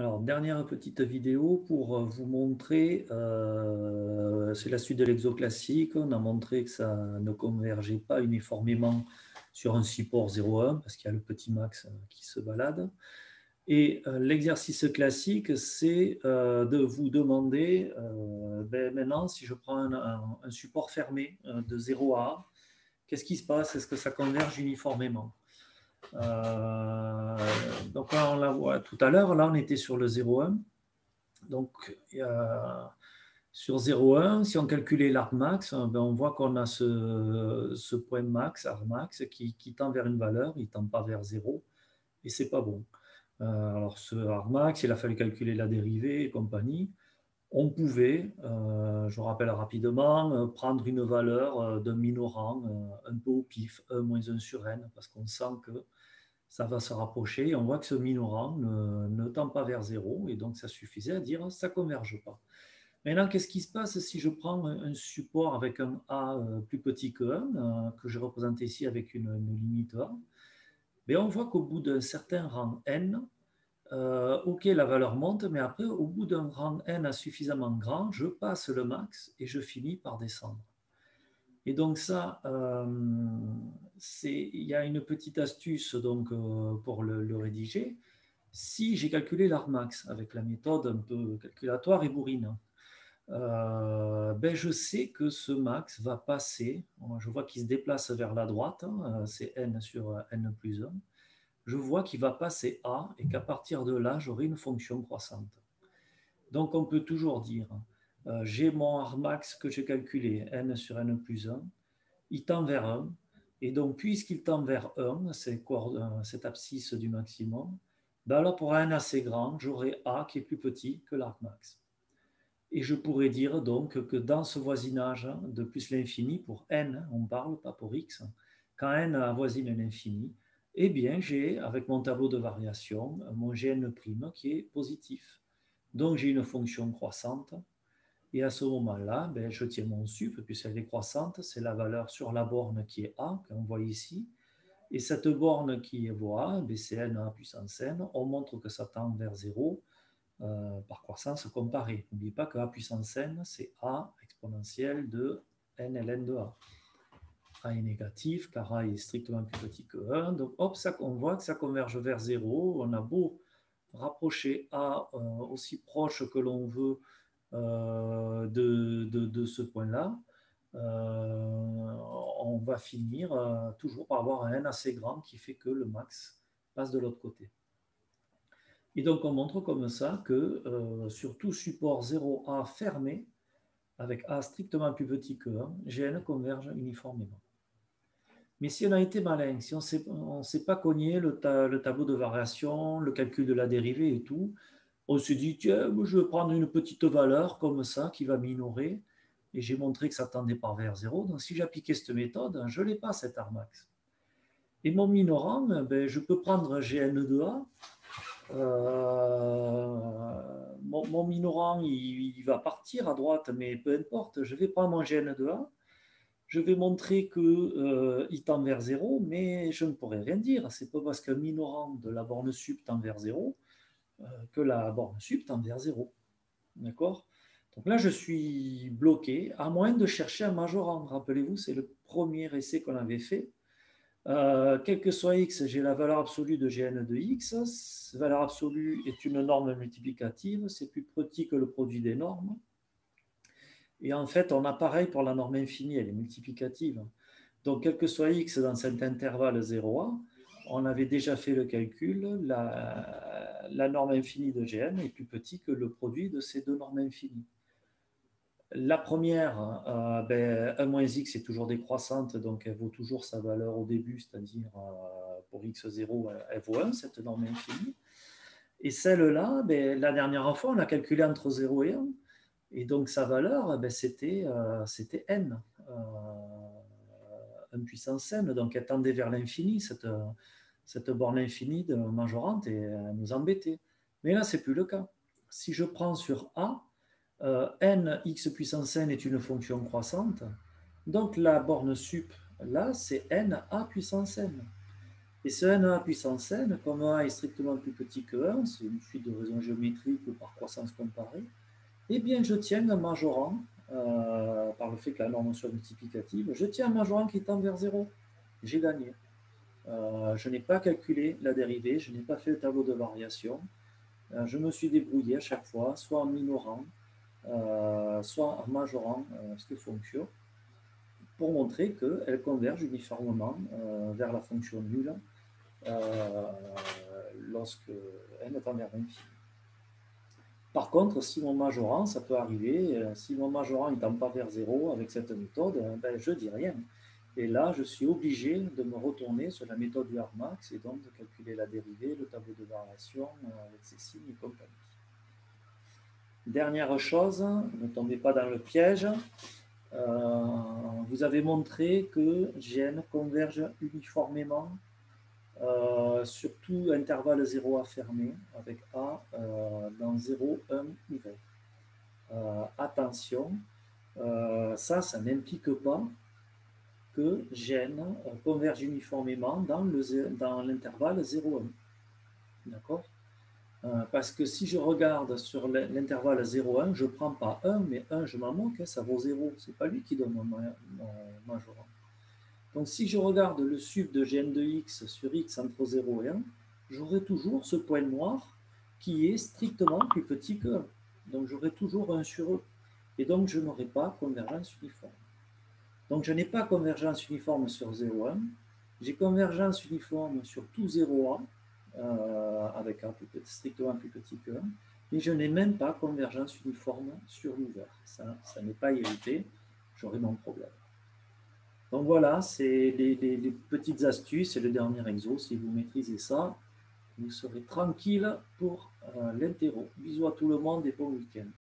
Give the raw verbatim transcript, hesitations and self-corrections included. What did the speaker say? Alors, dernière petite vidéo pour vous montrer, euh, c'est la suite de l'exoclassique. On a montré que ça ne convergeait pas uniformément sur un support zéro un parce qu'il y a le petit max qui se balade. Et euh, l'exercice classique, c'est euh, de vous demander, euh, ben, maintenant, si je prends un, un, un support fermé euh, de zéro à A, qu'est-ce qui se passe? Est-ce que ça converge uniformément? Euh, donc là, on la voit tout à l'heure, là on était sur le zéro un, donc euh, sur zéro un, si on calculait l'arc max, ben on voit qu'on a ce, ce point max, arc max, qui, qui tend vers une valeur, il ne tend pas vers zéro, et c'est pas bon. Euh, alors ce arc max, il a fallu calculer la dérivée et compagnie. On pouvait, euh, je rappelle rapidement, euh, prendre une valeur euh, d'un minorant, euh, un peu au pif, un moins un sur n, parce qu'on sent que ça va se rapprocher. Et on voit que ce minorant ne, ne tend pas vers zéro, et donc ça suffisait à dire ça ne converge pas. Maintenant, qu'est-ce qui se passe si je prends un support avec un A euh, plus petit que un, euh, que je représente ici avec une, une limite A? Mais on voit qu'au bout d'un certain rang n, Euh, ok, la valeur monte, mais après, au bout d'un rang n suffisamment grand, je passe le max et je finis par descendre. Et donc ça, euh, il y a une petite astuce donc, euh, pour le, le rédiger. Si j'ai calculé l'arc max avec la méthode un peu calculatoire et bourrine, euh, ben je sais que ce max va passer, je vois qu'il se déplace vers la droite, hein, c'est n sur n plus un, je vois qu'il va passer A et qu'à partir de là, j'aurai une fonction croissante. Donc, on peut toujours dire, euh, j'ai mon arc max que j'ai calculé, n sur n plus un, il tend vers un, et donc, puisqu'il tend vers un, c'est cette abscisse du maximum, ben alors pour n assez grand, j'aurai A qui est plus petit que l'arc max. Et je pourrais dire donc que dans ce voisinage de plus l'infini, pour n, on parle, pas pour x, quand n avoisine l'infini, eh bien, j'ai, avec mon tableau de variation, mon Gn' qui est positif. Donc, j'ai une fonction croissante. Et à ce moment-là, ben, je tiens mon sup, puisqu'elle est croissante, c'est la valeur sur la borne qui est A, qu'on voit ici. Et cette borne qui est A, ben, c'est n à la puissance n. On montre que ça tend vers zéro euh, par croissance comparée. N'oubliez pas que A puissance n, c'est A exponentielle de n ln de A. A est négatif, car A est strictement plus petit que un. Donc, hop, ça, on voit que ça converge vers zéro. On a beau rapprocher A euh, aussi proche que l'on veut euh, de, de, de ce point-là. Euh, on va finir euh, toujours par avoir un n assez grand qui fait que le max passe de l'autre côté. Et donc, on montre comme ça que euh, sur tout support zéro A fermé, avec A strictement plus petit que un, Gn converge uniformément. Mais si on a été malin, si on ne s'est pas cogné le, ta, le tableau de variation, le calcul de la dérivée et tout, on se dit, tiens, je vais prendre une petite valeur comme ça qui va minorer, et j'ai montré que ça tendait pas vers zéro, donc si j'appliquais cette méthode, je n'ai pas cet arc max. Et mon minorant, ben, je peux prendre Gn de A, euh, mon, mon minorant, il, il va partir à droite, mais peu importe, je vais prendre mon Gn de A, je vais montrer qu'il euh, tend vers zéro, mais je ne pourrai rien dire. C'est pas parce qu'un minorant de la borne sup tend vers zéro euh, que la borne sup tend vers zéro. D'accord? Donc là, je suis bloqué, à moins de chercher un majorant. Rappelez-vous, c'est le premier essai qu'on avait fait. Euh, quel que soit x, j'ai la valeur absolue de Gn de x. Cette valeur absolue est une norme multiplicative, c'est plus petit que le produit des normes. Et en fait, on a pareil pour la norme infinie, elle est multiplicative. Donc, quel que soit x dans cet intervalle zéro A, on avait déjà fait le calcul, la, la norme infinie de Gn est plus petite que le produit de ces deux normes infinies. La première, euh, ben, un moins x est toujours décroissante, donc elle vaut toujours sa valeur au début, c'est-à-dire euh, pour x zéro, elle vaut un, cette norme infinie. Et celle-là, ben, la dernière fois, on l'a calculée entre zéro et un, et donc sa valeur, ben, c'était euh, n, euh, un puissance n, donc elle tendait vers l'infini, cette, cette borne infinie de majorante, et elle nous embêtait. Mais là, ce n'est plus le cas. Si je prends sur A, Euh, n, x puissance n est une fonction croissante, donc la borne sup, là, c'est n a puissance n. Et ce n un puissance n, comme un est strictement plus petit que un, c'est une suite de raisons géométriques ou par croissance comparée, eh bien je tiens un majorant, euh, par le fait que la norme soit multiplicative, je tiens un majorant qui tend vers zéro. J'ai gagné. Euh, je n'ai pas calculé la dérivée, je n'ai pas fait le tableau de variation. Euh, je me suis débrouillé à chaque fois, soit en minorant, euh, soit en majorant euh, cette fonction, pour montrer qu'elle converge uniformément euh, vers la fonction nulle euh, lorsque n tend vers l'infini. Par contre, si mon majorant, ça peut arriver, euh, si mon majorant ne tend pas vers zéro avec cette méthode, euh, ben, je ne dis rien. Et là, je suis obligé de me retourner sur la méthode du Harmax et donc de calculer la dérivée, le tableau de variation euh, avec ces signes et compagnie. Dernière chose, ne tombez pas dans le piège. Euh, vous avez montré que Gn converge uniformément euh, sur tout intervalle zéro à fermer avec A euh, dans zéro, un, y. Euh, attention, euh, ça, ça n'implique pas que Gn converge uniformément dans l'intervalle zéro, un. D'accord ? Euh, parce que si je regarde sur l'intervalle zéro, un, je ne prends pas un, mais un, je m'en moque, hein, ça vaut zéro. Ce n'est pas lui qui donne mon, mon majorant. Donc, si je regarde le sub de Gn de x sur x entre zéro et un, j'aurai toujours ce point noir qui est strictement plus petit que un. Donc, j'aurai toujours un sur eux. Et donc, je n'aurai pas convergence uniforme. Donc, je n'ai pas convergence uniforme sur zéro, un. J'ai convergence uniforme sur tout zéro A, euh, avec un plus petit, strictement plus petit que un. Mais je n'ai même pas convergence uniforme sur l'ouvert. Ça, ça n'est pas hérité. J'aurai mon problème. Donc, voilà, c'est les, les, les petites astuces. C'est le dernier exo. Si vous maîtrisez ça, vous serez tranquille pour euh, l'interro. Bisous à tout le monde et bon week-end.